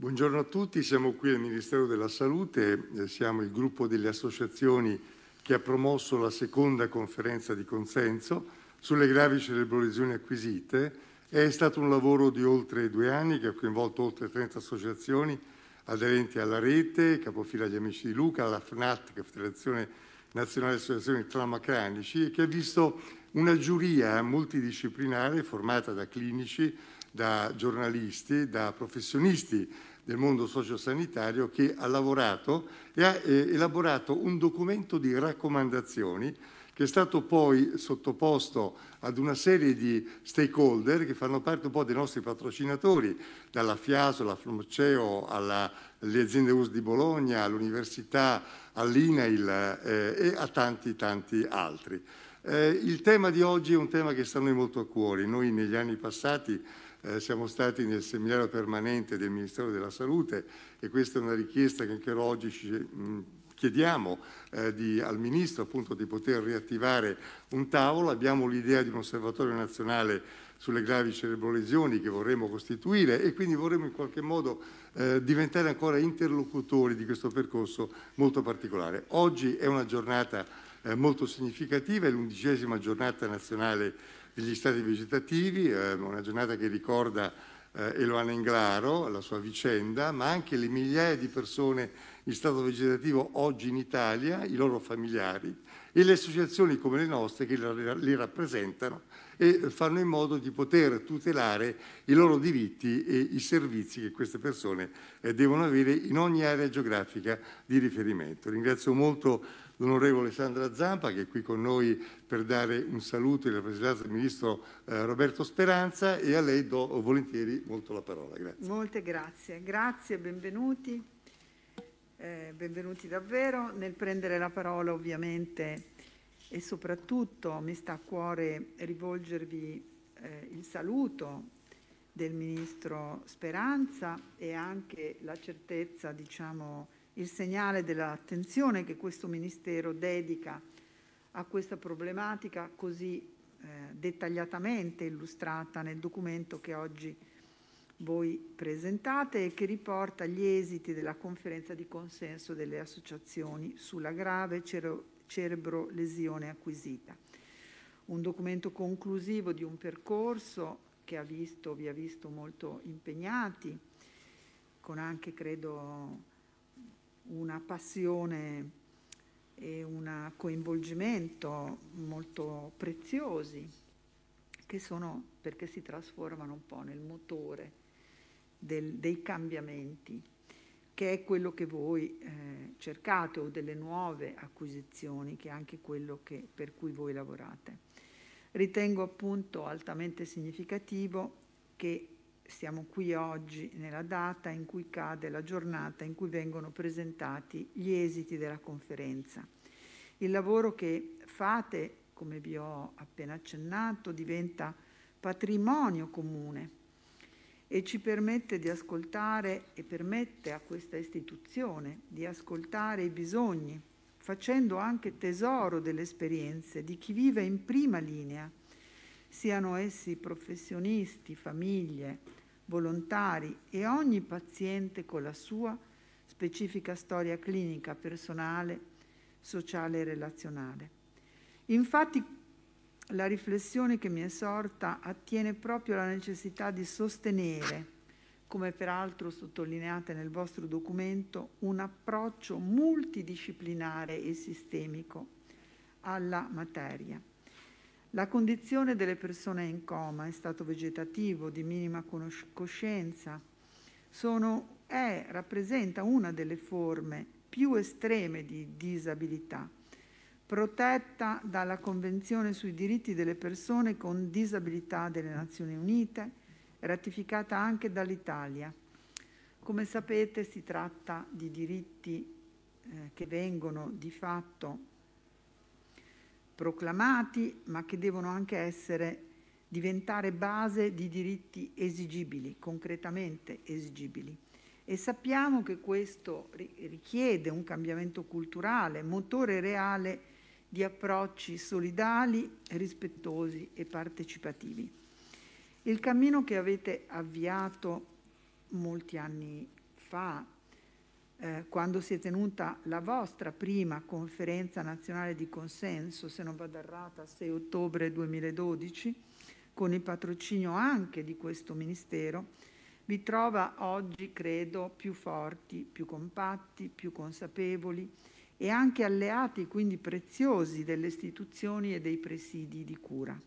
Buongiorno a tutti, siamo qui al Ministero della Salute, siamo il gruppo delle associazioni che ha promosso la seconda conferenza di consenso sulle gravi cerebrolesioni acquisite. È stato un lavoro di oltre 2 anni che ha coinvolto oltre 30 associazioni aderenti alla rete, capofila Gli Amici di Luca, alla FNAT, che è Federazione Nazionale di Associazioni Traumacranici, e che ha visto una giuria multidisciplinare formata da clinici, da giornalisti, da professionisti del mondo sociosanitario, che ha lavorato e ha elaborato un documento di raccomandazioni che è stato poi sottoposto ad una serie di stakeholder che fanno parte un po' dei nostri patrocinatori, dalla Fiaso, alla Fiumiceo, alle aziende US di Bologna, all'Università, all'INAIL e a tanti altri. Il tema di oggi è un tema che sta a noi molto a cuore. Noi negli anni passati siamo stati nel seminario permanente del Ministero della Salute e questa è una richiesta che anche oggi ci chiediamo al Ministro, appunto, di poter riattivare un tavolo. Abbiamo l'idea di un osservatorio nazionale sulle gravi cerebrolesioni che vorremmo costituire e quindi vorremmo in qualche modo diventare ancora interlocutori di questo percorso molto particolare. Oggi è una giornata molto significativa, è l'11ª giornata nazionale degli stati vegetativi, una giornata che ricorda Eluana Englaro, la sua vicenda, ma anche le migliaia di persone in stato vegetativo oggi in Italia, i loro familiari e le associazioni come le nostre che li rappresentano e fanno in modo di poter tutelare i loro diritti e i servizi che queste persone devono avere in ogni area geografica di riferimento. Ringrazio molto l'onorevole Sandra Zampa, che è qui con noi per dare un saluto in rappresentanza del Ministro Roberto Speranza, e a lei do volentieri molto la parola. Grazie. Molte grazie. Grazie, benvenuti. Benvenuti davvero. Nel prendere la parola ovviamente e soprattutto mi sta a cuore rivolgervi il saluto del Ministro Speranza e anche la certezza, diciamo, il segnale dell'attenzione che questo Ministero dedica a questa problematica così dettagliatamente illustrata nel documento che oggi voi presentate e che riporta gli esiti della conferenza di consenso delle associazioni sulla grave cerebrolesione acquisita. Un documento conclusivo di un percorso che vi ha visto molto impegnati, con anche, credo, una passione e un coinvolgimento molto preziosi, che sono, perché si trasformano un po' nel motore dei cambiamenti, che è quello che voi cercate, o delle nuove acquisizioni, che è anche quello per cui voi lavorate. Ritengo appunto altamente significativo che siamo qui oggi nella data in cui cade la giornata in cui vengono presentati gli esiti della conferenza. Il lavoro che fate, come vi ho appena accennato, diventa patrimonio comune e ci permette di ascoltare e permette a questa istituzione di ascoltare i bisogni, facendo anche tesoro delle esperienze di chi vive in prima linea, siano essi professionisti, famiglie, volontari e ogni paziente con la sua specifica storia clinica, personale, sociale e relazionale. Infatti la riflessione che mi è sorta attiene proprio alla necessità di sostenere, come peraltro sottolineate nel vostro documento, un approccio multidisciplinare e sistemico alla materia. La condizione delle persone in coma, in stato vegetativo, di minima coscienza, rappresenta una delle forme più estreme di disabilità, protetta dalla Convenzione sui diritti delle persone con disabilità delle Nazioni Unite, ratificata anche dall'Italia. Come sapete, si tratta di diritti che vengono di fatto proclamati, ma che devono anche diventare base di diritti esigibili, concretamente esigibili. E sappiamo che questo richiede un cambiamento culturale, motore reale di approcci solidali, rispettosi e partecipativi. Il cammino che avete avviato molti anni fa, quando si è tenuta la vostra prima conferenza nazionale di consenso, se non vado errata, 6 ottobre 2012, con il patrocinio anche di questo Ministero, vi trova oggi, credo, più forti, più compatti, più consapevoli e anche alleati, quindi preziosi, delle istituzioni e dei presidi di cura.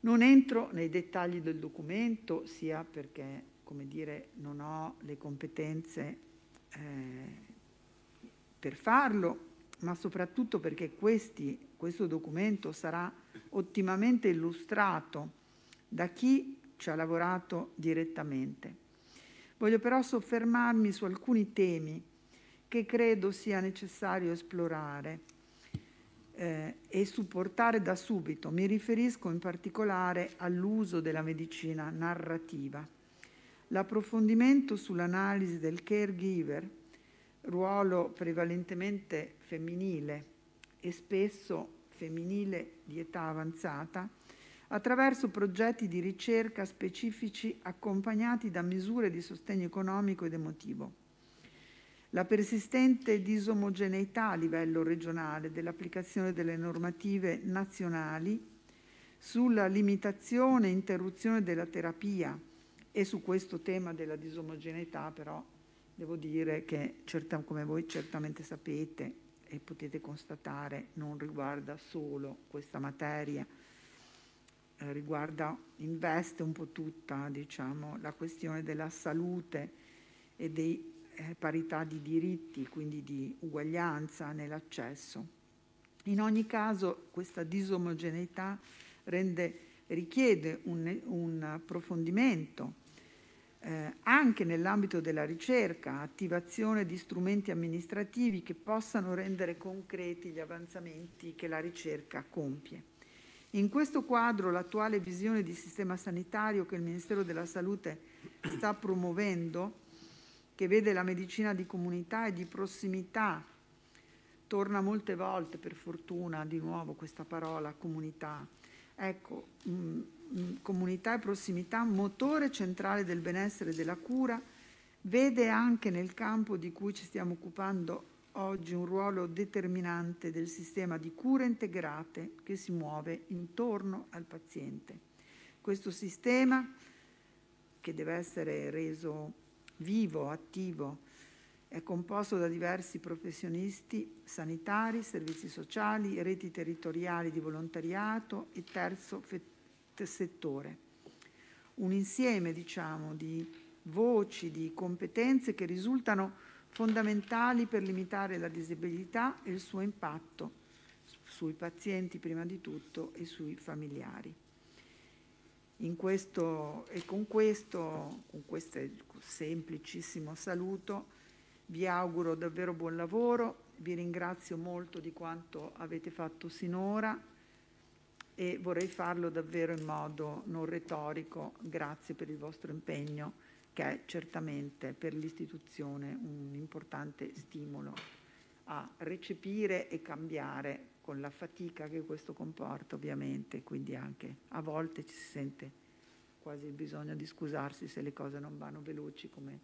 Non entro nei dettagli del documento, sia perché, come dire, non ho le competenze per farlo, ma soprattutto perché questo documento sarà ottimamente illustrato da chi ci ha lavorato direttamente. Voglio però soffermarmi su alcuni temi che credo sia necessario esplorare e supportare da subito. Mi riferisco in particolare all'uso della medicina narrativa, l'approfondimento sull'analisi del caregiver, ruolo prevalentemente femminile e spesso femminile di età avanzata, attraverso progetti di ricerca specifici accompagnati da misure di sostegno economico ed emotivo. La persistente disomogeneità a livello regionale dell'applicazione delle normative nazionali sulla limitazione e interruzione della terapia, e su questo tema della disomogeneità però devo dire che, come voi certamente sapete e potete constatare, non riguarda solo questa materia, investe un po' tutta, diciamo, la questione della salute e dei parità di diritti, quindi di uguaglianza nell'accesso. In ogni caso questa disomogeneità richiede un approfondimento anche nell'ambito della ricerca, attivazione di strumenti amministrativi che possano rendere concreti gli avanzamenti che la ricerca compie. In questo quadro l'attuale visione di sistema sanitario che il Ministero della Salute sta promuovendo, che vede la medicina di comunità e di prossimità, torna molte volte, per fortuna, di nuovo questa parola comunità, ecco, comunità e prossimità, motore centrale del benessere e della cura, vede anche nel campo di cui ci stiamo occupando oggi un ruolo determinante del sistema di cure integrate che si muove intorno al paziente. Questo sistema, che deve essere reso vivo, attivo, è composto da diversi professionisti sanitari, servizi sociali, reti territoriali di volontariato e terzo settore. Un insieme, diciamo, di voci, di competenze che risultano fondamentali per limitare la disabilità e il suo impatto sui pazienti prima di tutto e sui familiari. Con questo semplicissimo saluto vi auguro davvero buon lavoro, vi ringrazio molto di quanto avete fatto sinora e vorrei farlo davvero in modo non retorico. Grazie per il vostro impegno, che è certamente per l'istituzione un importante stimolo a recepire e cambiare, con la fatica che questo comporta ovviamente, quindi anche a volte ci si sente quasi il bisogno di scusarsi se le cose non vanno veloci come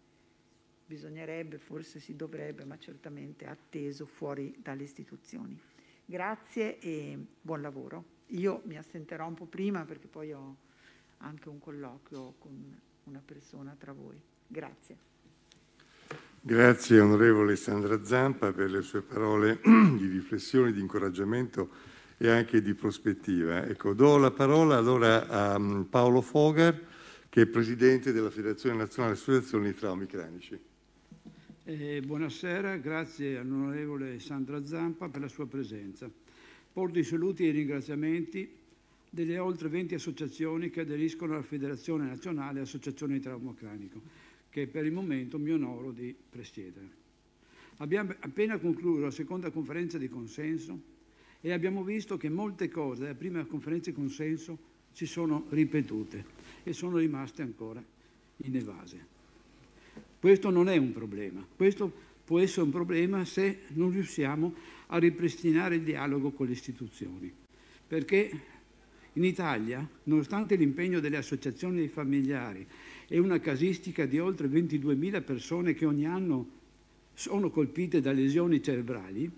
bisognerebbe, forse si dovrebbe, ma certamente atteso fuori dalle istituzioni. Grazie e buon lavoro. Io mi assenterò un po' prima perché poi ho anche un colloquio con una persona tra voi. Grazie. Grazie onorevole Sandra Zampa per le sue parole di riflessione, di incoraggiamento e anche di prospettiva. Ecco, do la parola allora a Paolo Fogar, che è presidente della Federazione Nazionale Associazioni Traumi Cranici. Buonasera, grazie all'onorevole Sandra Zampa per la sua presenza. Porto i saluti e i ringraziamenti delle oltre 20 associazioni che aderiscono alla Federazione Nazionale Associazioni di Trauma Cranico, che per il momento mi onoro di presiedere. Abbiamo appena concluso la seconda conferenza di consenso e abbiamo visto che molte cose della prima conferenza di consenso si sono ripetute e sono rimaste ancora inevase. Questo non è un problema, questo può essere un problema se non riusciamo a ripristinare il dialogo con le istituzioni, perché in Italia, nonostante l'impegno delle associazioni dei familiari e una casistica di oltre 22.000 persone che ogni anno sono colpite da lesioni cerebrali,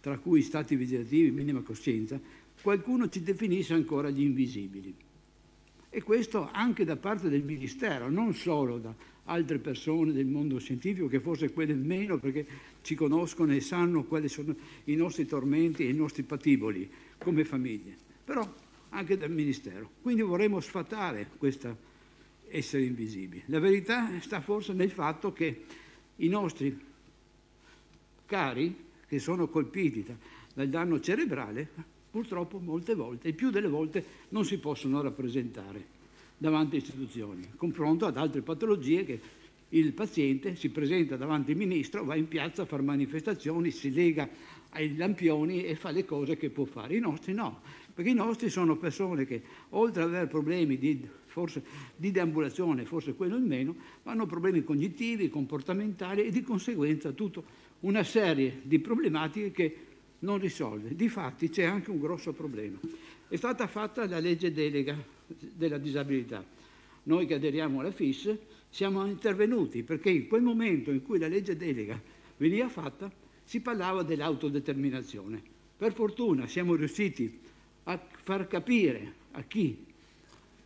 tra cui stati vegetativi, minima coscienza, qualcuno ci definisce ancora gli invisibili. E questo anche da parte del Ministero, non solo da altre persone del mondo scientifico, che forse quelle meno perché ci conoscono e sanno quali sono i nostri tormenti e i nostri patiboli come famiglie, però anche dal Ministero. Quindi vorremmo sfatare questo essere invisibili. La verità sta forse nel fatto che i nostri cari, che sono colpiti dal danno cerebrale, purtroppo molte volte, il più delle volte, non si possono rappresentare davanti alle istituzioni, in confronto ad altre patologie che il paziente si presenta davanti al ministro, va in piazza a fare manifestazioni, si lega ai lampioni e fa le cose che può fare. I nostri no, perché i nostri sono persone che, oltre ad avere problemi forse di deambulazione, forse quello in meno, ma hanno problemi cognitivi, comportamentali e di conseguenza tutta una serie di problematiche che non risolve. Difatti c'è anche un grosso problema. È stata fatta la legge delega della disabilità. Noi che aderiamo alla FIS siamo intervenuti perché in quel momento in cui la legge delega veniva fatta si parlava dell'autodeterminazione. Per fortuna siamo riusciti a far capire a chi,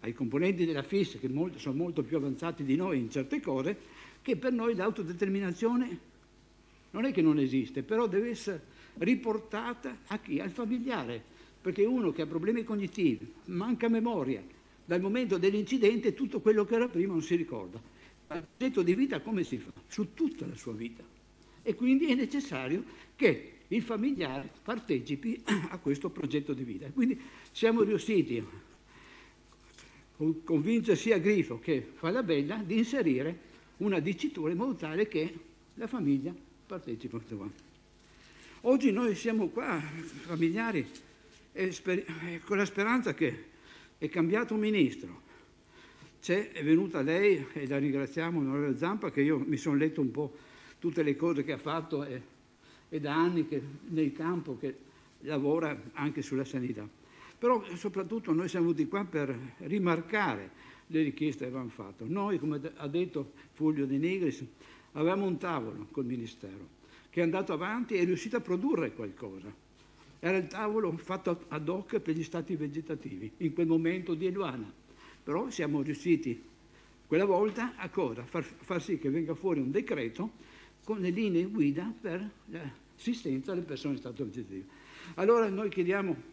ai componenti della FIS, che sono molto più avanzati di noi in certe cose, che per noi l'autodeterminazione non è che non esiste, però deve essere riportata a chi? Al familiare, perché uno che ha problemi cognitivi, manca memoria, dal momento dell'incidente tutto quello che era prima non si ricorda. Ma il progetto di vita come si fa? Su tutta la sua vita. E quindi è necessario che il familiare partecipi a questo progetto di vita. Quindi siamo riusciti convince sia Grifo che Falabella di inserire una dicitura in modo tale che la famiglia partecipa. Oggi noi siamo qua, familiari, con la speranza che è cambiato un ministro. È venuta lei, e la ringraziamo, onorevole Zampa, che io mi sono letto un po' tutte le cose che ha fatto e da anni che nel campo che lavora anche sulla sanità. Però soprattutto noi siamo venuti qua per rimarcare le richieste che avevamo fatto. Noi, come ha detto Fulvio De Nigris, avevamo un tavolo col Ministero che è andato avanti e è riuscito a produrre qualcosa. Era il tavolo fatto ad hoc per gli stati vegetativi, in quel momento di Eluana. Però siamo riusciti quella volta a cosa? Far sì che venga fuori un decreto con le linee guida per l'assistenza alle persone in stato vegetativo. Allora noi chiediamo...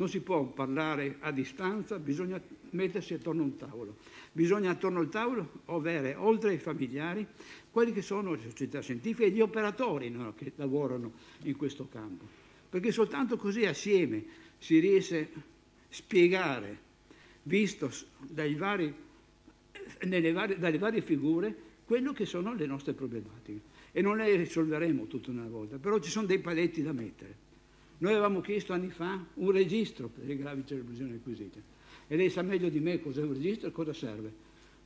Non si può parlare a distanza, bisogna mettersi attorno a un tavolo. Bisogna attorno al tavolo avere, oltre ai familiari, quelli che sono le società scientifiche e gli operatori che lavorano in questo campo. Perché soltanto così assieme si riesce a spiegare, visto dalle varie figure, quello che sono le nostre problematiche. E non le risolveremo tutte una volta, però ci sono dei paletti da mettere. Noi avevamo chiesto anni fa un registro per le gravi cerebrolesioni acquisite e lei sa meglio di me cos'è un registro e cosa serve.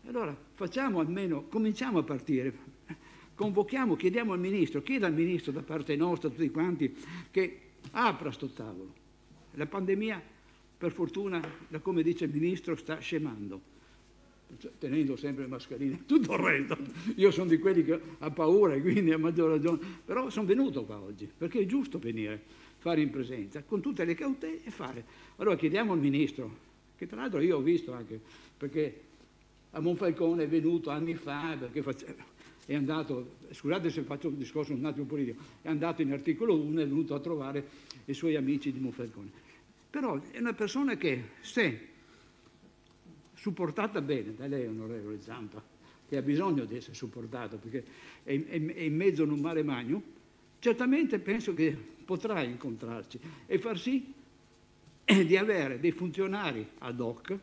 Allora facciamo almeno, cominciamo a partire, convochiamo, chiediamo al Ministro, chieda al Ministro da parte nostra, tutti quanti, che apra sto tavolo. La pandemia, per fortuna, come dice il Ministro, sta scemando, tenendo sempre le mascherine, tutto il resto. Io sono di quelli che ha paura e quindi ha maggior ragione, però sono venuto qua oggi perché è giusto venire, fare in presenza, con tutte le cautele e fare. Allora chiediamo al Ministro, che tra l'altro io ho visto anche, perché a Monfalcone è venuto anni fa, perché è andato, scusate se faccio un discorso un attimo politico, è andato in articolo 1, è venuto a trovare i suoi amici di Monfalcone. Però è una persona che, se supportata bene da lei, onorevole Zampa, che ha bisogno di essere supportata, perché è in mezzo a un mare magno, certamente penso che potrà incontrarci e far sì di avere dei funzionari ad hoc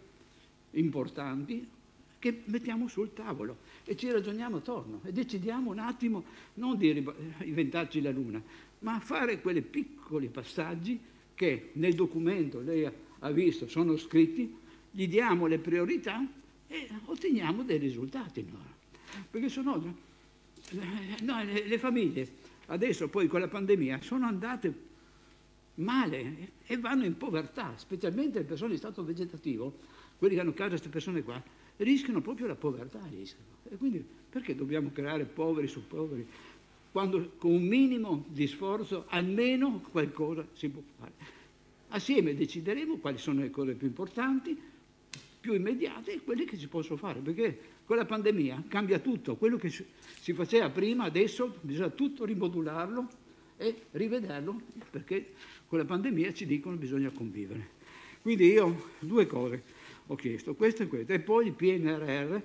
importanti che mettiamo sul tavolo e ci ragioniamo attorno e decidiamo un attimo non di inventarci la luna, ma fare quei piccoli passaggi che nel documento lei ha visto, sono scritti, gli diamo le priorità e otteniamo dei risultati. Perché sono le famiglie... Adesso poi con la pandemia sono andate male e vanno in povertà, specialmente le persone in stato vegetativo, quelli che hanno a casa queste persone qua, rischiano proprio la povertà. E quindi perché dobbiamo creare poveri su poveri, quando con un minimo di sforzo almeno qualcosa si può fare? Assieme decideremo quali sono le cose più importanti, più immediate, e quelle che si possono fare, perché con la pandemia cambia tutto. Quello che si faceva prima adesso bisogna tutto rimodularlo e rivederlo, perché con la pandemia ci dicono che bisogna convivere. Quindi io due cose ho chiesto, questo e questo, e poi il PNRR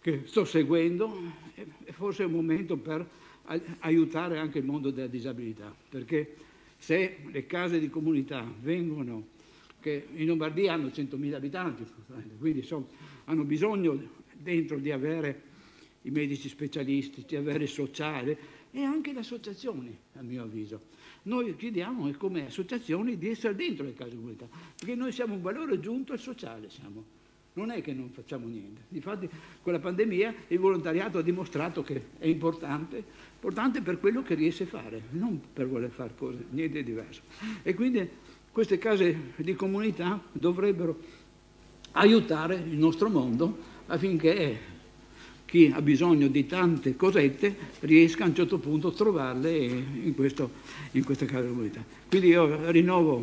che sto seguendo, e forse è un momento per aiutare anche il mondo della disabilità, perché se le case di comunità vengono, che in Lombardia hanno 100.000 abitanti, quindi insomma, hanno bisogno dentro di avere i medici specialisti, di avere il sociale e anche le associazioni, a mio avviso. Noi chiediamo come associazioni di essere dentro le case di comunità, perché noi siamo un valore aggiunto al sociale, siamo. Non è che non facciamo niente. Difatti con la pandemia il volontariato ha dimostrato che è importante per quello che riesce a fare, non per voler fare cose, niente di diverso. E quindi queste case di comunità dovrebbero aiutare il nostro mondo affinché chi ha bisogno di tante cosette riesca a un certo punto a trovarle in questa casa di comunità. Quindi io rinnovo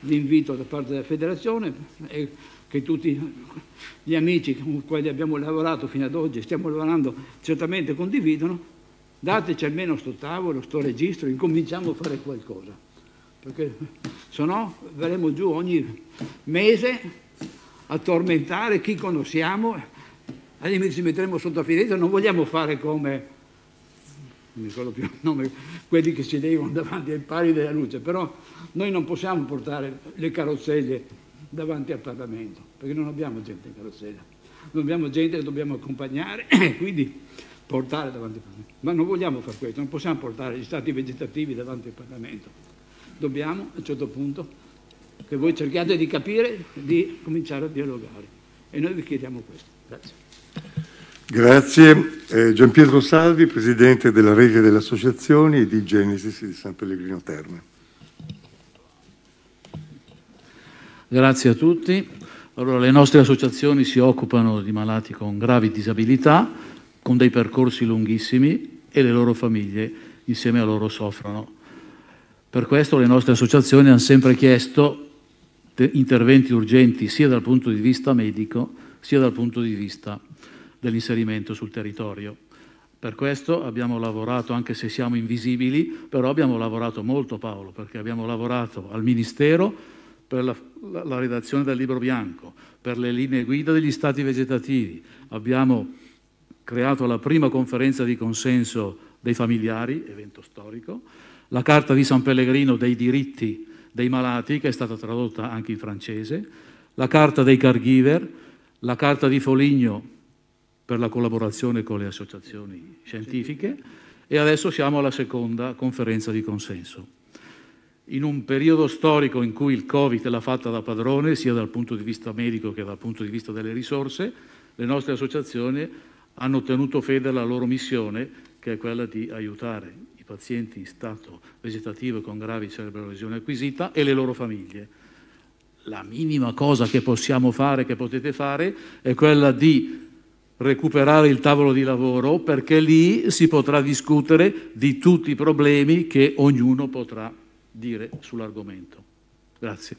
l'invito da parte della federazione e che tutti gli amici con cui abbiamo lavorato fino ad oggi, stiamo lavorando, certamente condividono. Dateci almeno sto tavolo, sto registro, incominciamo a fare qualcosa, perché se no verremo giù ogni mese a tormentare chi conosciamo. Allora ci metteremo sotto a finestra, non vogliamo fare come, non mi ricordo più il nome, quelli che si levano davanti ai pali della luce, però noi non possiamo portare le carrozzelle davanti al Parlamento, perché non abbiamo gente in carrozzella, non abbiamo gente che dobbiamo accompagnare, quindi portare davanti al Parlamento. Ma non vogliamo fare questo, non possiamo portare gli stati vegetativi davanti al Parlamento. Dobbiamo, a un certo punto, che voi cerchiate di capire, di cominciare a dialogare. E noi vi chiediamo questo. Grazie. Grazie. Gianpietro Salvi, Presidente della Rete delle Associazioni e di Genesis di San Pellegrino Terme. Grazie a tutti. Allora, le nostre associazioni si occupano di malati con gravi disabilità, con dei percorsi lunghissimi, e le loro famiglie insieme a loro soffrono. Per questo le nostre associazioni hanno sempre chiesto interventi urgenti sia dal punto di vista medico sia dal punto di vista dell'inserimento sul territorio. Per questo abbiamo lavorato, anche se siamo invisibili, però abbiamo lavorato molto, Paolo, perché abbiamo lavorato al Ministero per la redazione del Libro Bianco, per le linee guida degli stati vegetativi, abbiamo creato la prima conferenza di consenso dei familiari, evento storico, la Carta di San Pellegrino dei diritti dei malati, che è stata tradotta anche in francese, la Carta dei caregiver, la Carta di Foligno, per la collaborazione con le associazioni scientifiche, e adesso siamo alla seconda conferenza di consenso. In un periodo storico in cui il Covid l'ha fatta da padrone, sia dal punto di vista medico che dal punto di vista delle risorse, le nostre associazioni hanno tenuto fede alla loro missione, che è quella di aiutare i pazienti in stato vegetativo con gravi cerebrolesioni acquisita e le loro famiglie. La minima cosa che possiamo fare, che potete fare, è quella di recuperare il tavolo di lavoro, perché lì si potrà discutere di tutti i problemi che ognuno potrà dire sull'argomento. Grazie.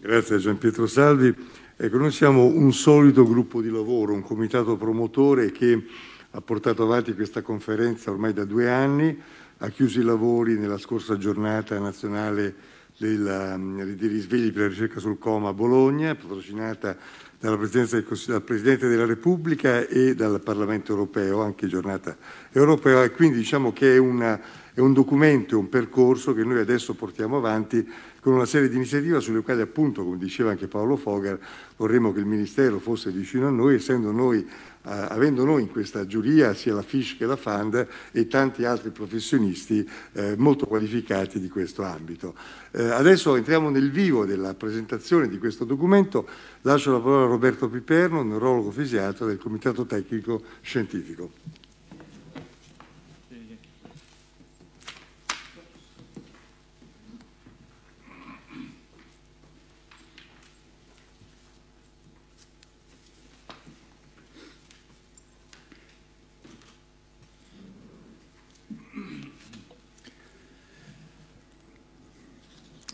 Grazie Gianpietro Salvi. Ecco, noi siamo un solito gruppo di lavoro, un comitato promotore che ha portato avanti questa conferenza ormai da 2 anni, ha chiuso i lavori nella scorsa giornata nazionale di risvegli per la ricerca sul coma a Bologna, patrocinata dalla Presidenza del Presidente della Repubblica e dal Parlamento europeo, anche giornata europea, e quindi diciamo che è un documento, un percorso che noi adesso portiamo avanti con una serie di iniziative sulle quali appunto, come diceva anche Paolo Fogar, vorremmo che il Ministero fosse vicino a noi, essendo noi, avendo noi in questa giuria sia la FISH che la FAND e tanti altri professionisti molto qualificati di questo ambito. Adesso entriamo nel vivo della presentazione di questo documento. Lascio la parola a Roberto Piperno, neurologo fisiatra del Comitato Tecnico Scientifico.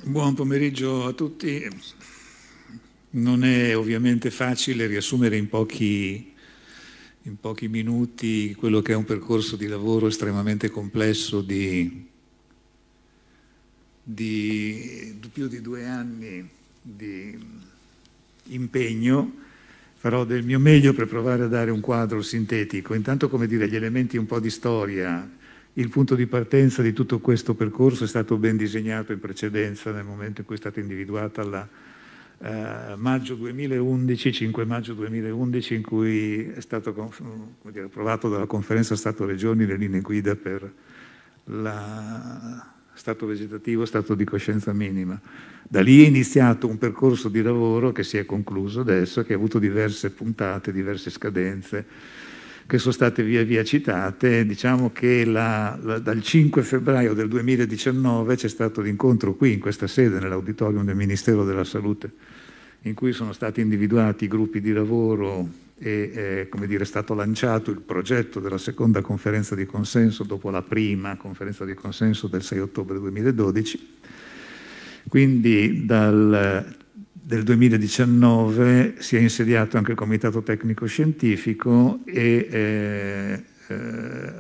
Buon pomeriggio a tutti. Non è ovviamente facile riassumere in pochi minuti quello che è un percorso di lavoro estremamente complesso di più di 2 anni di impegno. Farò del mio meglio per provare a dare un quadro sintetico. Intanto, come dire, gli elementi un po' di storia. Il punto di partenza di tutto questo percorso è stato ben disegnato in precedenza nel momento in cui è stata individuata la maggio 2011, 5 maggio 2011, in cui è stato approvato dalla Conferenza Stato-Regioni le linee guida per la stato vegetativo, stato di coscienza minima. Da lì è iniziato un percorso di lavoro che si è concluso adesso, che ha avuto diverse puntate, diverse scadenze, che sono state via via citate. Diciamo che dal 5 febbraio del 2019 c'è stato l'incontro qui in questa sede, nell'auditorium del Ministero della Salute, in cui sono stati individuati i gruppi di lavoro e è stato lanciato il progetto della seconda conferenza di consenso dopo la prima conferenza di consenso del 6 ottobre 2012. Quindi del 2019 si è insediato anche il Comitato Tecnico Scientifico e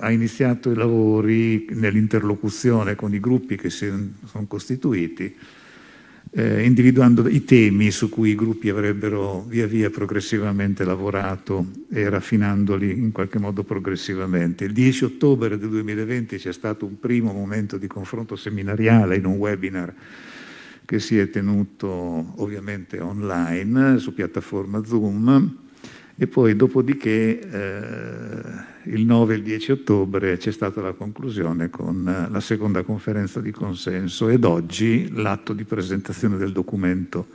ha iniziato i lavori nell'interlocuzione con i gruppi che si sono costituiti, individuando i temi su cui i gruppi avrebbero via via progressivamente lavorato e raffinandoli in qualche modo progressivamente. Il 10 ottobre del 2020 c'è stato un primo momento di confronto seminariale in un webinar che si è tenuto ovviamente online su piattaforma Zoom, e poi dopodiché il 9 e il 10 ottobre c'è stata la conclusione con la seconda conferenza di consenso ed oggi l'atto di presentazione del documento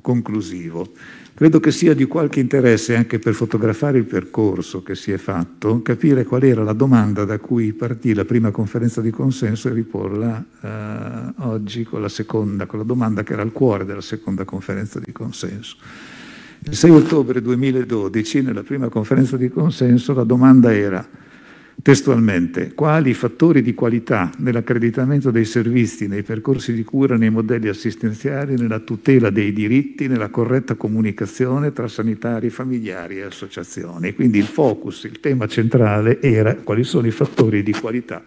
conclusivo. Credo che sia di qualche interesse anche per fotografare il percorso che si è fatto, capire qual era la domanda da cui partì la prima conferenza di consenso e riporla oggi con la seconda, con la domanda che era al cuore della seconda conferenza di consenso. Il 6 ottobre 2012, nella prima conferenza di consenso, la domanda era testualmente: quali fattori di qualità nell'accreditamento dei servizi, nei percorsi di cura, nei modelli assistenziali, nella tutela dei diritti, nella corretta comunicazione tra sanitari, familiari e associazioni? Quindi il focus, il tema centrale era quali sono i fattori di qualità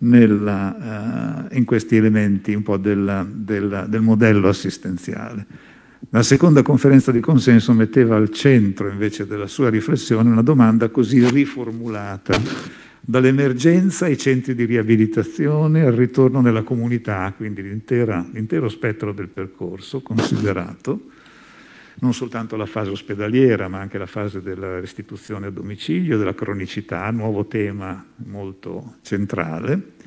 in questi elementi un po' del modello assistenziale. La seconda conferenza di consenso metteva al centro invece della sua riflessione una domanda così riformulata: dall'emergenza ai centri di riabilitazione al ritorno nella comunità, quindi l'intero spettro del percorso considerato, non soltanto la fase ospedaliera ma anche la fase della restituzione a domicilio, della cronicità, nuovo tema molto centrale.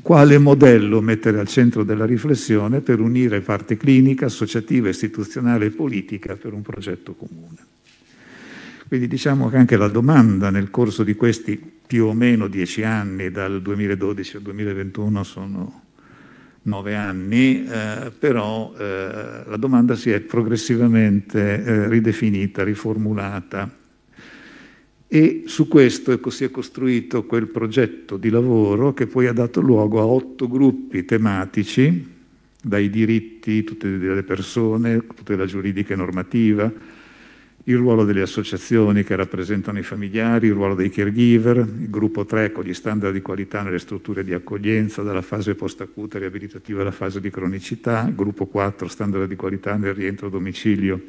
Quale modello mettere al centro della riflessione per unire parte clinica, associativa, istituzionale e politica per un progetto comune? Quindi diciamo che anche la domanda nel corso di questi più o meno 10 anni, dal 2012 al 2021 sono 9 anni, però la domanda si è progressivamente ridefinita, riformulata. E su questo si è costruito quel progetto di lavoro che poi ha dato luogo a 8 gruppi tematici, dai diritti, tutte le persone, tutela giuridica e normativa, il ruolo delle associazioni che rappresentano i familiari, il ruolo dei caregiver, il gruppo 3 con gli standard di qualità nelle strutture di accoglienza, dalla fase post-acuta riabilitativa alla fase di cronicità, il gruppo 4 standard di qualità nel rientro a domicilio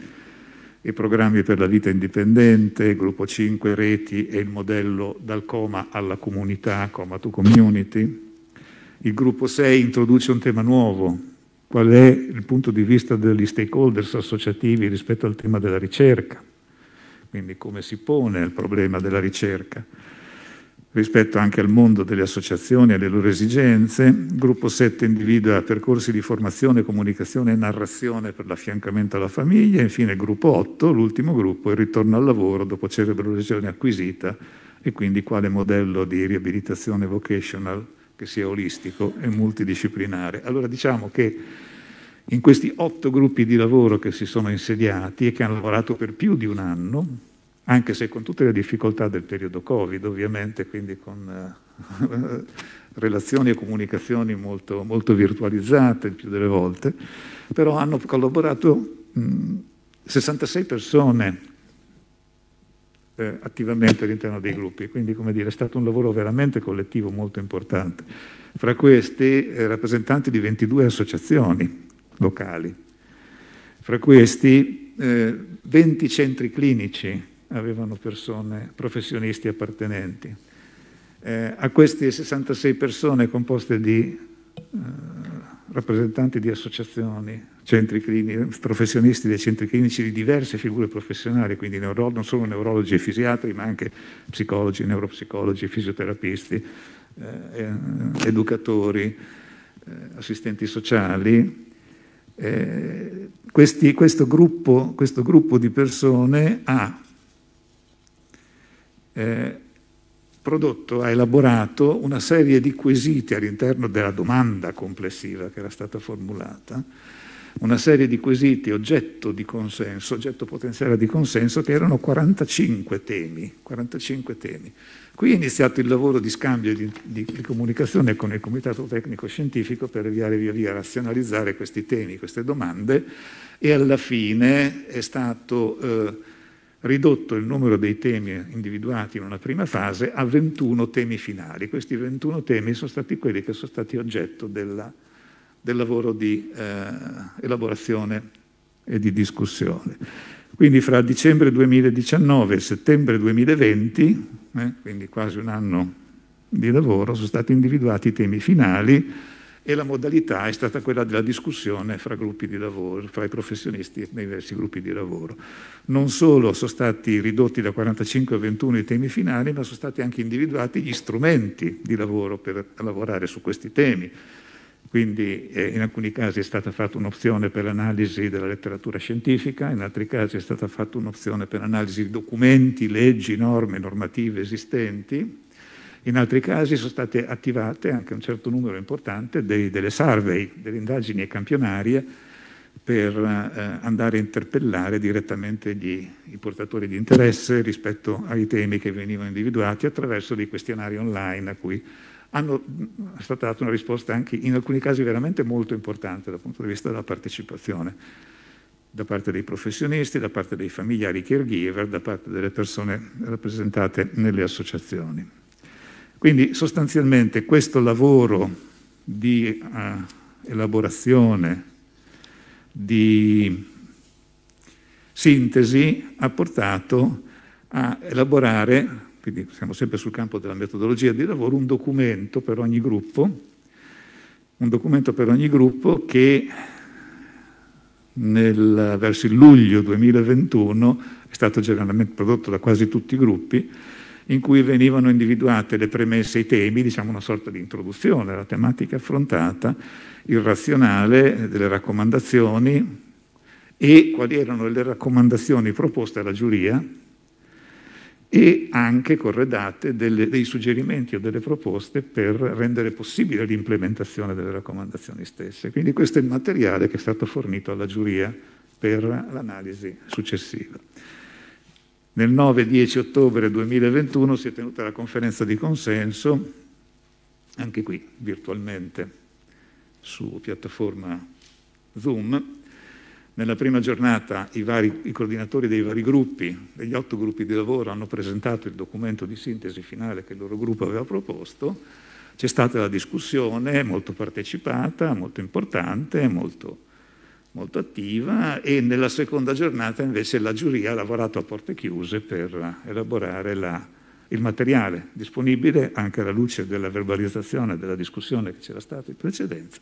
e programmi per la vita indipendente, gruppo 5 reti e il modello dal coma alla comunità, coma to community. Il gruppo 6 introduce un tema nuovo: qual è il punto di vista degli stakeholders associativi rispetto al tema della ricerca, quindi come si pone il problema della ricerca rispetto anche al mondo delle associazioni e alle loro esigenze. Il gruppo 7 individua percorsi di formazione, comunicazione e narrazione per l'affiancamento alla famiglia. Infine il gruppo 8, l'ultimo gruppo, il ritorno al lavoro dopo cerebrolesione acquisita e quindi quale modello di riabilitazione vocational che sia olistico e multidisciplinare. Allora diciamo che in questi 8 gruppi di lavoro che si sono insediati e che hanno lavorato per più di un anno, anche se con tutte le difficoltà del periodo Covid, ovviamente, quindi con relazioni e comunicazioni molto, molto virtualizzate il più delle volte, però hanno collaborato 66 persone attivamente all'interno dei gruppi, quindi, come dire, è stato un lavoro veramente collettivo molto importante. Fra questi rappresentanti di 22 associazioni locali, fra questi 20 centri clinici avevano persone, professionisti appartenenti. A queste 66 persone composte di rappresentanti di associazioni, centri clinici, professionisti dei centri clinici di diverse figure professionali, quindi non solo neurologi e fisiatri, ma anche psicologi, neuropsicologi, fisioterapisti, educatori, assistenti sociali. Questo gruppo di persone ha elaborato una serie di quesiti all'interno della domanda complessiva che era stata formulata, una serie di quesiti oggetto di consenso, oggetto potenziale di consenso, che erano 45 temi. Qui è iniziato il lavoro di scambio e di comunicazione con il Comitato Tecnico Scientifico per avviare via via a razionalizzare questi temi, queste domande, e alla fine è stato ridotto il numero dei temi individuati in una prima fase a 21 temi finali. Questi 21 temi sono stati quelli che sono stati oggetto del lavoro di elaborazione e di discussione. Quindi fra dicembre 2019 e settembre 2020, quindi quasi un anno di lavoro, sono stati individuati i temi finali e la modalità è stata quella della discussione fra gruppi di lavoro, fra i professionisti nei diversi gruppi di lavoro. Non solo sono stati ridotti da 45 a 21 i temi finali, ma sono stati anche individuati gli strumenti di lavoro per lavorare su questi temi. Quindi in alcuni casi è stata fatta un'opzione per l'analisi della letteratura scientifica, in altri casi è stata fatta un'opzione per l'analisi di documenti, leggi, norme, normative esistenti. In altri casi sono state attivate anche un certo numero importante delle survey, delle indagini campionarie, per andare a interpellare direttamente i portatori di interesse rispetto ai temi che venivano individuati attraverso dei questionari online a cui è stata data una risposta anche in alcuni casi veramente molto importante dal punto di vista della partecipazione da parte dei professionisti, da parte dei familiari caregiver, da parte delle persone rappresentate nelle associazioni. Quindi sostanzialmente questo lavoro di elaborazione, di sintesi, ha portato a elaborare, quindi siamo sempre sul campo della metodologia di lavoro, un documento per ogni gruppo, che verso il luglio 2021 è stato generalmente prodotto da quasi tutti i gruppi, in cui venivano individuate le premesse, i temi, diciamo una sorta di introduzione alla tematica affrontata, il razionale delle raccomandazioni e quali erano le raccomandazioni proposte alla giuria, e anche corredate dei suggerimenti o delle proposte per rendere possibile l'implementazione delle raccomandazioni stesse. Quindi questo è il materiale che è stato fornito alla giuria per l'analisi successiva. Nel 9-10 ottobre 2021 si è tenuta la conferenza di consenso, anche qui virtualmente, su piattaforma Zoom. Nella prima giornata i coordinatori dei vari gruppi, degli 8 gruppi di lavoro, hanno presentato il documento di sintesi finale che il loro gruppo aveva proposto. C'è stata la discussione molto partecipata, molto importante, molto attiva, e nella seconda giornata invece la giuria ha lavorato a porte chiuse per elaborare il materiale disponibile anche alla luce della verbalizzazione della discussione che c'era stata in precedenza,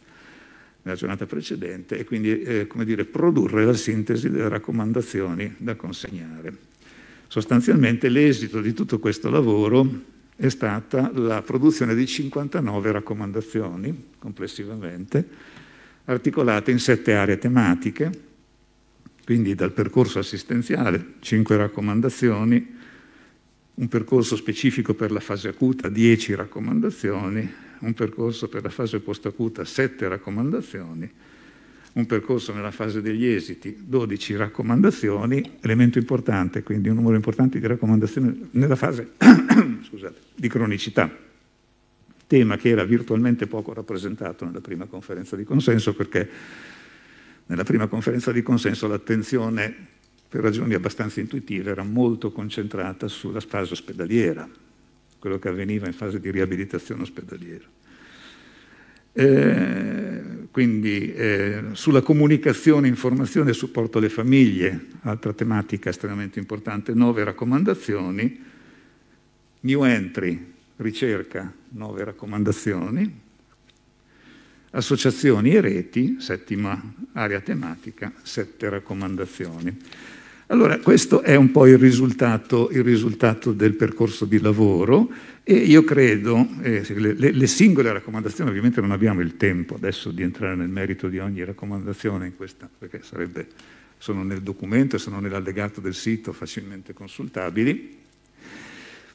nella giornata precedente, e quindi produrre la sintesi delle raccomandazioni da consegnare. Sostanzialmente l'esito di tutto questo lavoro è stata la produzione di 59 raccomandazioni complessivamente, articolate in 7 aree tematiche, quindi dal percorso assistenziale, 5 raccomandazioni, un percorso specifico per la fase acuta, 10 raccomandazioni, un percorso per la fase post-acuta, 7 raccomandazioni, un percorso nella fase degli esiti, 12 raccomandazioni, elemento importante, quindi un numero importante di raccomandazioni nella fase scusate, di cronicità, tema che era virtualmente poco rappresentato nella prima conferenza di consenso, perché nella prima conferenza di consenso l'attenzione, per ragioni abbastanza intuitive, era molto concentrata sulla fase ospedaliera, quello che avveniva in fase di riabilitazione ospedaliera. Quindi sulla comunicazione, informazione e supporto alle famiglie, altra tematica estremamente importante, 9 raccomandazioni, new entry, ricerca, 9 raccomandazioni, associazioni e reti, 7ª area tematica, 7 raccomandazioni. Allora, questo è un po' il risultato del percorso di lavoro e io credo, le singole raccomandazioni, ovviamente non abbiamo il tempo adesso di entrare nel merito di ogni raccomandazione in questa, perché sono nel documento e sono nell'allegato del sito facilmente consultabili,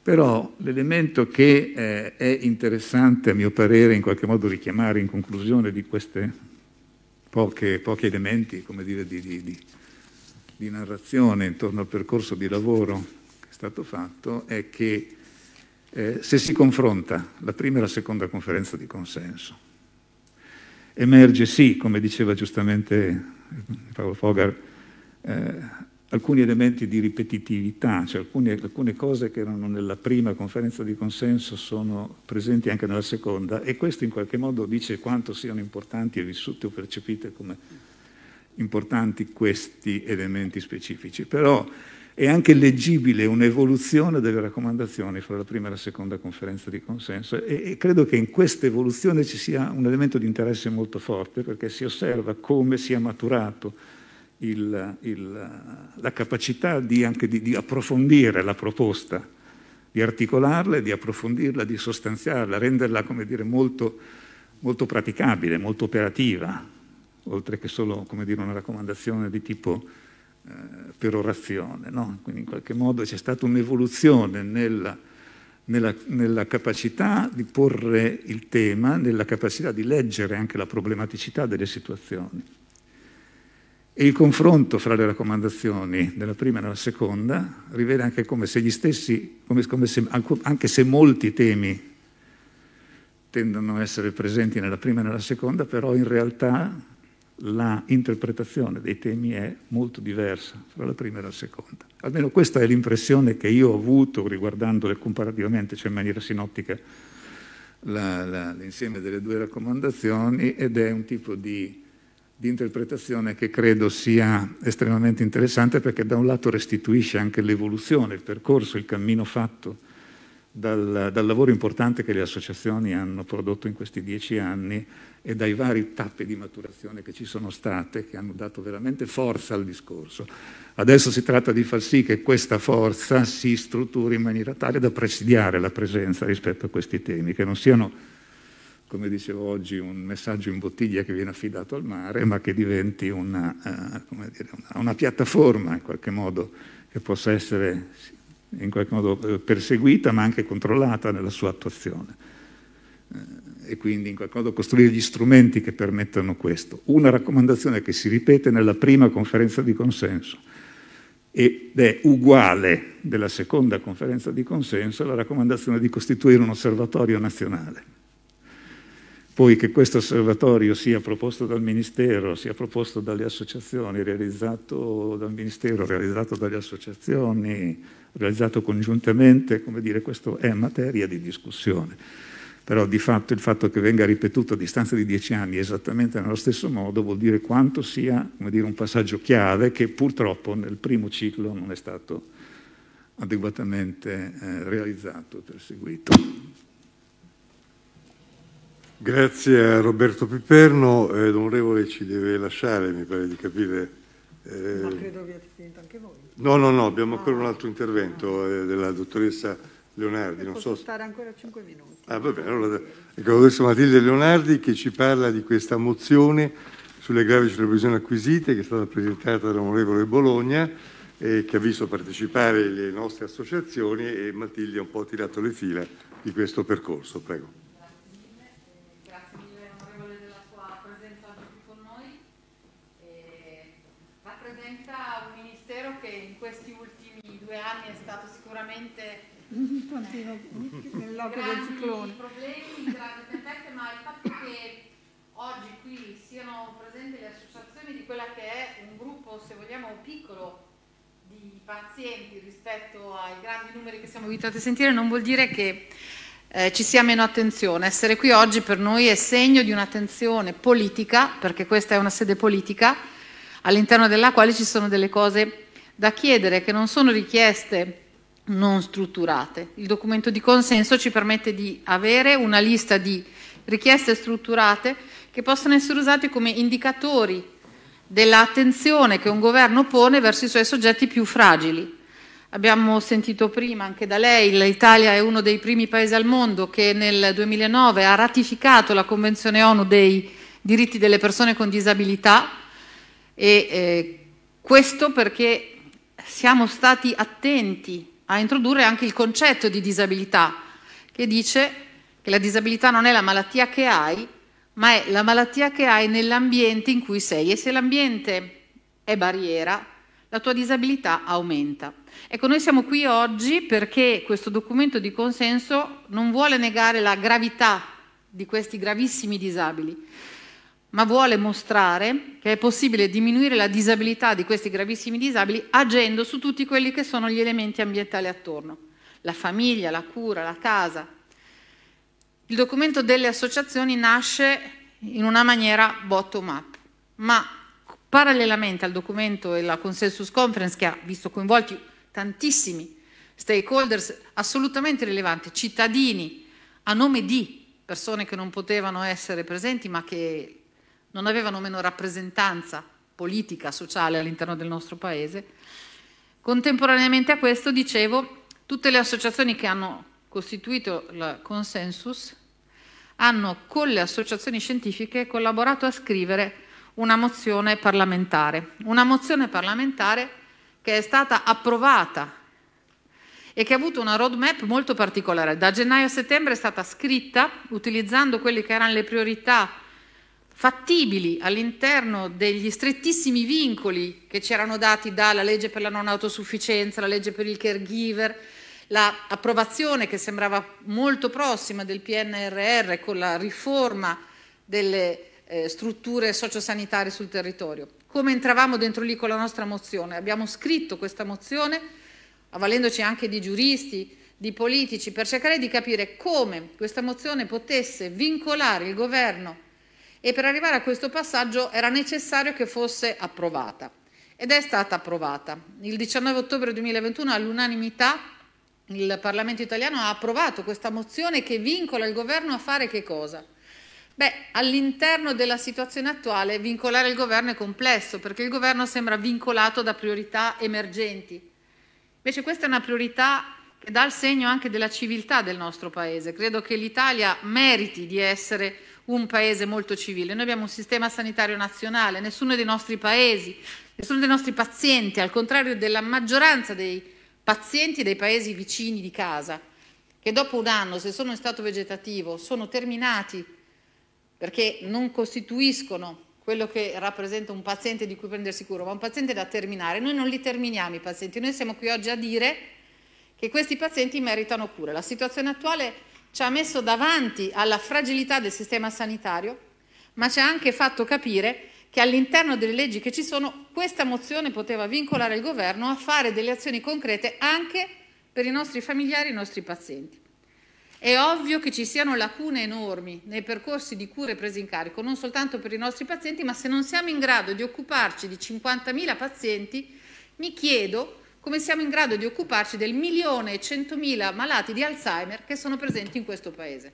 però l'elemento che è interessante a mio parere in qualche modo richiamare in conclusione di questi pochi elementi, come dire, di narrazione intorno al percorso di lavoro che è stato fatto è che se si confronta la prima e la seconda conferenza di consenso emerge sì, come diceva giustamente Paolo Fogar, alcuni elementi di ripetitività, cioè alcune cose che erano nella prima conferenza di consenso sono presenti anche nella seconda e questo in qualche modo dice quanto siano importanti e vissute o percepite come importanti questi elementi specifici, però è anche leggibile un'evoluzione delle raccomandazioni fra la prima e la seconda conferenza di consenso e credo che in questa evoluzione ci sia un elemento di interesse molto forte perché si osserva come sia maturato la capacità di approfondire la proposta, di articolarla, di approfondirla, di sostanziarla, renderla, come dire, molto praticabile, molto operativa, oltre che solo, come dire, una raccomandazione di tipo per orazione, no? Quindi in qualche modo c'è stata un'evoluzione nella capacità di porre il tema, nella capacità di leggere anche la problematicità delle situazioni. E il confronto fra le raccomandazioni della prima e della seconda rivela anche come se gli stessi, anche se molti temi tendono a essere presenti nella prima e nella seconda, però in realtà la interpretazione dei temi è molto diversa fra la prima e la seconda. Almeno questa è l'impressione che io ho avuto riguardandole comparativamente, cioè in maniera sinottica, l'insieme delle due raccomandazioni ed è un tipo di interpretazione che credo sia estremamente interessante perché da un lato restituisce anche l'evoluzione, il percorso, il cammino fatto dal lavoro importante che le associazioni hanno prodotto in questi 10 anni e dai vari tappe di maturazione che ci sono state, che hanno dato veramente forza al discorso. Adesso si tratta di far sì che questa forza si strutturi in maniera tale da presidiare la presenza rispetto a questi temi, che non siano, come dicevo oggi, un messaggio in bottiglia che viene affidato al mare, ma che diventi una piattaforma in qualche modo che possa essere in qualche modo perseguita ma anche controllata nella sua attuazione e quindi in qualche modo costruire gli strumenti che permettano questo. Una raccomandazione che si ripete nella prima conferenza di consenso ed è uguale della seconda conferenza di consenso alla raccomandazione di costituire un osservatorio nazionale. Poi che questo osservatorio sia proposto dal Ministero, sia proposto dalle associazioni, realizzato dal Ministero, realizzato dalle associazioni, realizzato congiuntamente, come dire, questo è materia di discussione. Però di fatto il fatto che venga ripetuto a distanza di 10 anni esattamente nello stesso modo vuol dire quanto sia, come dire, un passaggio chiave che purtroppo nel primo ciclo non è stato adeguatamente realizzato e perseguito. Grazie a Roberto Piperno, l'onorevole ci deve lasciare, mi pare di capire. Ma credo che senta anche voi. No, abbiamo ancora un altro intervento della dottoressa Leonardi. Non so se stare ancora 5 minuti. Ah, va bene, allora ecco adesso Matilde Leonardi che ci parla di questa mozione sulle gravi cerebrolesioni acquisite che è stata presentata dall'onorevole Bologna e che ha visto partecipare le nostre associazioni e Matilde ha un po' tirato le fila di questo percorso. Prego. questi ultimi 2 anni è stato sicuramente grandi problemi, grandi tempeste, ma il fatto che oggi qui siano presenti le associazioni di quella che è un gruppo, se vogliamo, piccolo di pazienti rispetto ai grandi numeri che siamo abituati a sentire, non vuol dire che ci sia meno attenzione. Essere qui oggi per noi è segno di un'attenzione politica, perché questa è una sede politica all'interno della quale ci sono delle cose da chiedere, che non sono richieste non strutturate. Il documento di consenso ci permette di avere una lista di richieste strutturate che possono essere usate come indicatori dell'attenzione che un governo pone verso i suoi soggetti più fragili. Abbiamo sentito prima anche da lei, l'Italia è uno dei primi paesi al mondo che nel 2009 ha ratificato la Convenzione ONU dei diritti delle persone con disabilità, e questo perché siamo stati attenti a introdurre anche il concetto di disabilità, che dice che la disabilità non è la malattia che hai, ma è la malattia che hai nell'ambiente in cui sei, e se l'ambiente è barriera, la tua disabilità aumenta. Ecco, noi siamo qui oggi perché questo documento di consenso non vuole negare la gravità di questi gravissimi disabili, ma vuole mostrare che è possibile diminuire la disabilità di questi gravissimi disabili agendo su tutti quelli che sono gli elementi ambientali attorno: la famiglia, la cura, la casa. Il documento delle associazioni nasce in una maniera bottom-up, ma parallelamente al documento e alla Consensus Conference, che ha visto coinvolti tantissimi stakeholders assolutamente rilevanti, cittadini a nome di persone che non potevano essere presenti ma che non avevano meno rappresentanza politica, sociale all'interno del nostro Paese, contemporaneamente a questo, dicevo, tutte le associazioni che hanno costituito il Consensus hanno con le associazioni scientifiche collaborato a scrivere una mozione parlamentare che è stata approvata e che ha avuto una roadmap molto particolare. Da gennaio a settembre è stata scritta utilizzando quelle che erano le priorità fattibili all'interno degli strettissimi vincoli che ci erano dati dalla legge per la non autosufficienza, la legge per il caregiver, l'approvazione che sembrava molto prossima del PNRR con la riforma delle strutture sociosanitarie sul territorio. Come entravamo dentro lì con la nostra mozione? Abbiamo scritto questa mozione avvalendoci anche di giuristi, di politici, per cercare di capire come questa mozione potesse vincolare il governo, e per arrivare a questo passaggio era necessario che fosse approvata, ed è stata approvata. Il 19 ottobre 2021 all'unanimità il Parlamento italiano ha approvato questa mozione che vincola il governo a fare che cosa? Beh, all'interno della situazione attuale vincolare il governo è complesso, perché il governo sembra vincolato da priorità emergenti. Invece questa è una priorità che dà il segno anche della civiltà del nostro Paese. Credo che l'Italia meriti di essere un Paese molto civile. Noi abbiamo un sistema sanitario nazionale, nessuno dei nostri Paesi, nessuno dei nostri pazienti, al contrario della maggioranza dei pazienti dei Paesi vicini di casa, che dopo un anno, se sono in stato vegetativo, sono terminati, perché non costituiscono quello che rappresenta un paziente di cui prendersi cura, ma un paziente da terminare. Noi non li terminiamo i pazienti, noi siamo qui oggi a dire che questi pazienti meritano cura. La situazione attuale ci ha messo davanti alla fragilità del sistema sanitario, ma ci ha anche fatto capire che all'interno delle leggi che ci sono, questa mozione poteva vincolare il governo a fare delle azioni concrete anche per i nostri familiari, i nostri pazienti. È ovvio che ci siano lacune enormi nei percorsi di cure presi in carico, non soltanto per i nostri pazienti, ma se non siamo in grado di occuparci di 50.000 pazienti, mi chiedo come siamo in grado di occuparci del 1.100.000 malati di Alzheimer che sono presenti in questo Paese.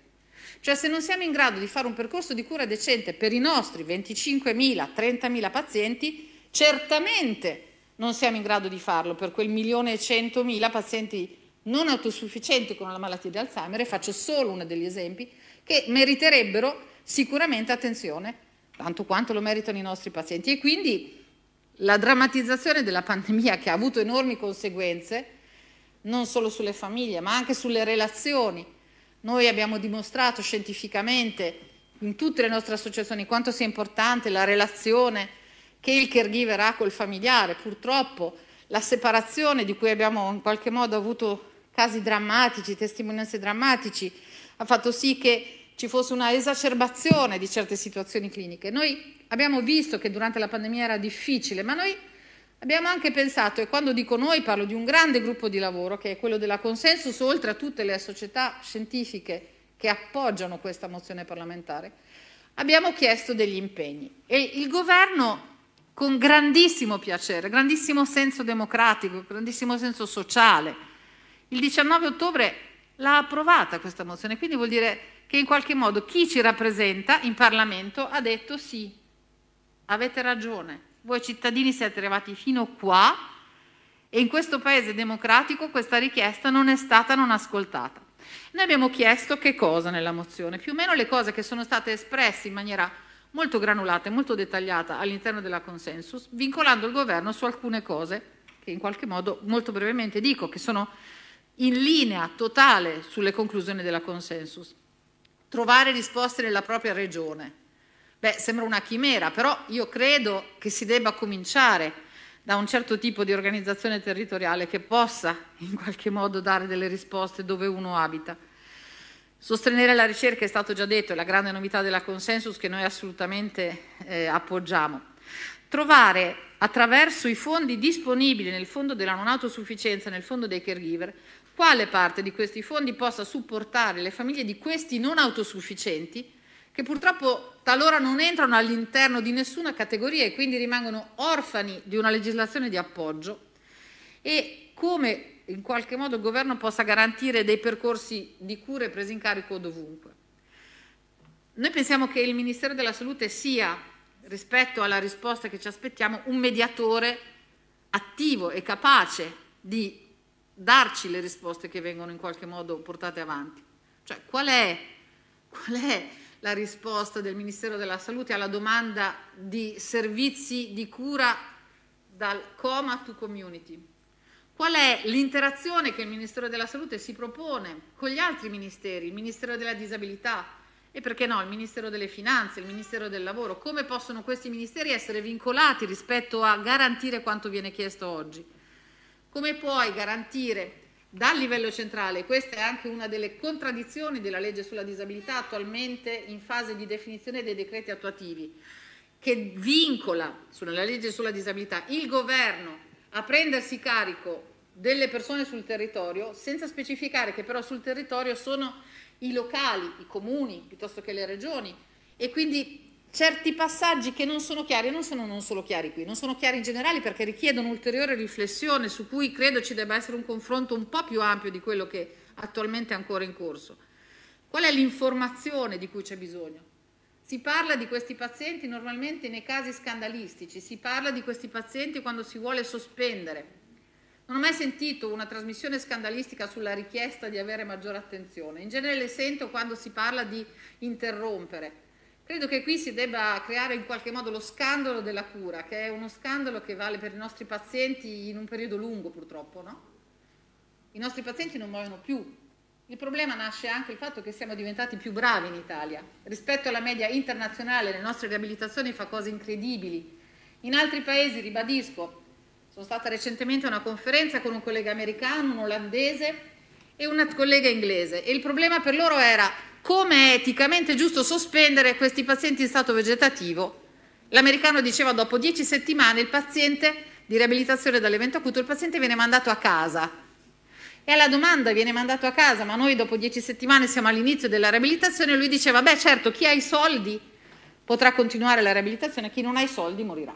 Cioè, se non siamo in grado di fare un percorso di cura decente per i nostri 25.000, 30.000 pazienti, certamente non siamo in grado di farlo per quel 1.100.000 pazienti non autosufficienti con la malattia di Alzheimer, e faccio solo uno degli esempi, che meriterebbero sicuramente attenzione, tanto quanto lo meritano i nostri pazienti. E quindi la drammatizzazione della pandemia, che ha avuto enormi conseguenze, non solo sulle famiglie, ma anche sulle relazioni. Noi abbiamo dimostrato scientificamente, in tutte le nostre associazioni, quanto sia importante la relazione che il caregiver ha col familiare. Purtroppo la separazione di cui abbiamo in qualche modo avuto casi drammatici, testimonianze drammatiche, ha fatto sì che ci fosse una esacerbazione di certe situazioni cliniche. Noi abbiamo visto che durante la pandemia era difficile, ma noi abbiamo anche pensato, e quando dico noi parlo di un grande gruppo di lavoro che è quello della Consensus, oltre a tutte le società scientifiche che appoggiano questa mozione parlamentare, abbiamo chiesto degli impegni. E il governo, con grandissimo piacere, grandissimo senso democratico, grandissimo senso sociale, il 19 ottobre l'ha approvata questa mozione, quindi vuol dire che in qualche modo chi ci rappresenta in Parlamento ha detto sì, avete ragione, voi cittadini siete arrivati fino qua e in questo paese democratico questa richiesta non è stata non ascoltata. Noi abbiamo chiesto che cosa nella mozione, più o meno le cose che sono state espresse in maniera molto granulata e molto dettagliata all'interno della Consensus, vincolando il governo su alcune cose che in qualche modo molto brevemente dico che sono in linea totale sulle conclusioni della Consensus. Trovare risposte nella propria regione. Beh, sembra una chimera, però io credo che si debba cominciare da un certo tipo di organizzazione territoriale che possa in qualche modo dare delle risposte dove uno abita. Sostenere la ricerca, è stato già detto, è la grande novità della Consensus che noi assolutamente appoggiamo. Trovare attraverso i fondi disponibili nel fondo della non autosufficienza, nel fondo dei caregiver, quale parte di questi fondi possa supportare le famiglie di questi non autosufficienti che purtroppo talora non entrano all'interno di nessuna categoria e quindi rimangono orfani di una legislazione di appoggio, e come in qualche modo il governo possa garantire dei percorsi di cura e presa in carico dovunque. Noi pensiamo che il Ministero della Salute sia, rispetto alla risposta che ci aspettiamo, un mediatore attivo e capace di darci le risposte che vengono in qualche modo portate avanti. Cioè, qual è la risposta del Ministero della Salute alla domanda di servizi di cura dal coma to community? Qual è l'interazione che il Ministero della Salute si propone con gli altri ministeri, il Ministero della Disabilità e, perché no, il Ministero delle Finanze, il Ministero del Lavoro? Come possono questi ministeri essere vincolati rispetto a garantire quanto viene chiesto oggi? Come puoi garantire dal livello centrale, questa è anche una delle contraddizioni della legge sulla disabilità attualmente in fase di definizione dei decreti attuativi, che vincola sulla legge sulla disabilità il governo a prendersi carico delle persone sul territorio senza specificare che però sul territorio sono i locali, i comuni piuttosto che le regioni, e quindi certi passaggi che non sono chiari, non sono chiari in generale, perché richiedono ulteriore riflessione su cui credo ci debba essere un confronto un po' più ampio di quello che attualmente è ancora in corso. Qual è l'informazione di cui c'è bisogno? Si parla di questi pazienti normalmente nei casi scandalistici, si parla di questi pazienti quando si vuole sospendere. Non ho mai sentito una trasmissione scandalistica sulla richiesta di avere maggiore attenzione, in genere le sento quando si parla di interrompere. Credo che qui si debba creare in qualche modo lo scandalo della cura, che è uno scandalo che vale per i nostri pazienti in un periodo lungo purtroppo, no? I nostri pazienti non muoiono più. Il problema nasce anche dal fatto che siamo diventati più bravi in Italia. Rispetto alla media internazionale le nostre riabilitazioni fa cose incredibili. In altri paesi, ribadisco, sono stata recentemente a una conferenza con un collega americano, un olandese e una collega inglese, e il problema per loro era: come è eticamente giusto sospendere questi pazienti in stato vegetativo? L'americano diceva: dopo 10 settimane il paziente di riabilitazione dall'evento acuto, il paziente viene mandato a casa. E alla domanda: viene mandato a casa, ma noi dopo 10 settimane siamo all'inizio della riabilitazione? Lui diceva: beh, certo, chi ha i soldi potrà continuare la riabilitazione, chi non ha i soldi morirà.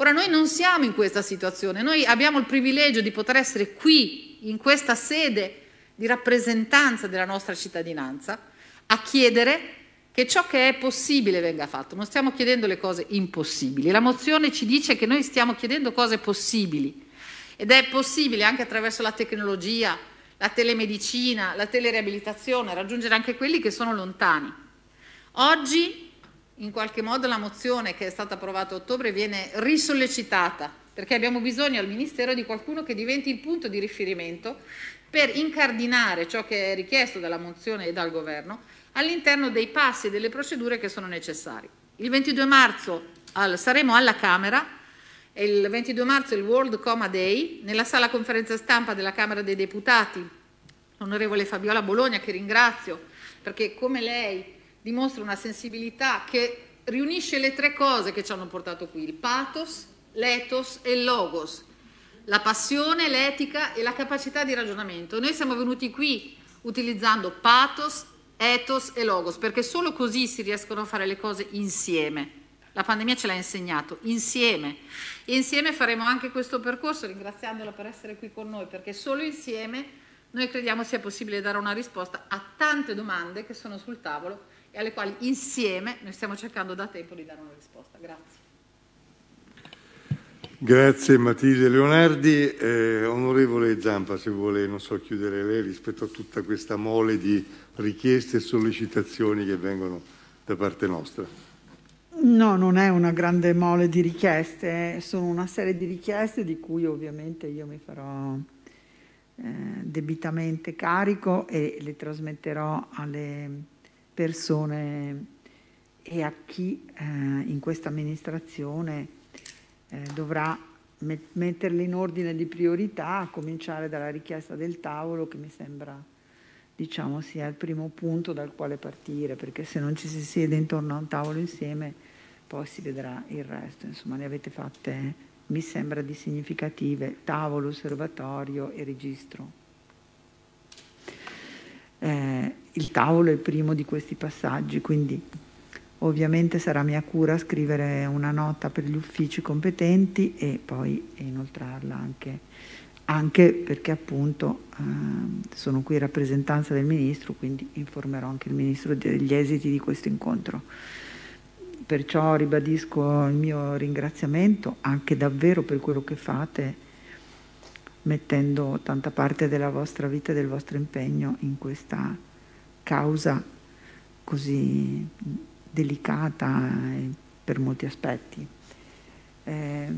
Ora, noi non siamo in questa situazione, noi abbiamo il privilegio di poter essere qui, in questa sede di rappresentanza della nostra cittadinanza, a chiedere che ciò che è possibile venga fatto. Non stiamo chiedendo le cose impossibili. La mozione ci dice che noi stiamo chiedendo cose possibili, ed è possibile anche attraverso la tecnologia, la telemedicina, la telereabilitazione, raggiungere anche quelli che sono lontani. Oggi, in qualche modo, la mozione che è stata approvata a ottobre viene risollecitata, perché abbiamo bisogno al Ministero di qualcuno che diventi il punto di riferimento per incardinare ciò che è richiesto dalla mozione e dal governo all'interno dei passi e delle procedure che sono necessari. Il 22 marzo saremo alla Camera è il 22 marzo il World Coma Day, nella sala conferenza stampa della Camera dei Deputati, l'onorevole Fabiola Bologna, che ringrazio, perché come lei dimostra una sensibilità che riunisce le tre cose che ci hanno portato qui, il pathos, l'ethos e il logos, la passione, l'etica e la capacità di ragionamento. Noi siamo venuti qui utilizzando pathos, ethos e logos, perché solo così si riescono a fare le cose insieme. La pandemia ce l'ha insegnato, insieme. E insieme faremo anche questo percorso, ringraziandola per essere qui con noi, perché solo insieme noi crediamo sia possibile dare una risposta a tante domande che sono sul tavolo e alle quali insieme noi stiamo cercando da tempo di dare una risposta. Grazie. Grazie Matilde Leonardi. Onorevole Zampa, se vuole, non so, chiudere lei rispetto a tutta questa mole di richieste e sollecitazioni che vengono da parte nostra. No, non è una grande mole di richieste, sono una serie di richieste di cui ovviamente io mi farò debitamente carico e le trasmetterò alle persone e a chi in questa amministrazione dovrà metterle in ordine di priorità, a cominciare dalla richiesta del tavolo, che mi sembra, diciamo, sia il primo punto dal quale partire, perché se non ci si siede intorno a un tavolo insieme poi si vedrà il resto. Insomma, ne avete fatte, mi sembra, di significative: tavolo, osservatorio e registro. Il tavolo è il primo di questi passaggi, quindi ovviamente sarà mia cura scrivere una nota per gli uffici competenti e poi inoltrarla anche perché appunto sono qui in rappresentanza del Ministro, quindi informerò anche il Ministro degli esiti di questo incontro. Perciò ribadisco il mio ringraziamento anche davvero per quello che fate, mettendo tanta parte della vostra vita e del vostro impegno in questa causa così delicata per molti aspetti, che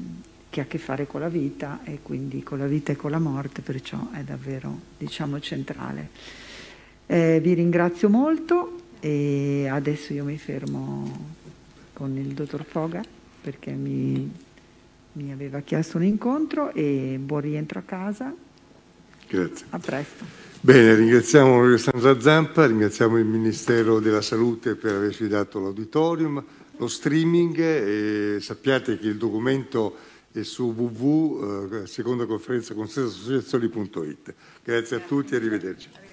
ha a che fare con la vita e quindi con la vita e con la morte, perciò è davvero, diciamo, centrale. Vi ringrazio molto e adesso io mi fermo con il dottor Fogar, perché mi aveva chiesto un incontro, e buon rientro a casa. Grazie. A presto. Bene, ringraziamo Sandra Zampa, ringraziamo il Ministero della Salute per averci dato l'auditorium, lo streaming, e sappiate che il documento è su www.secondaconferenzaconsensoassociazioni.it. Grazie a tutti e arrivederci.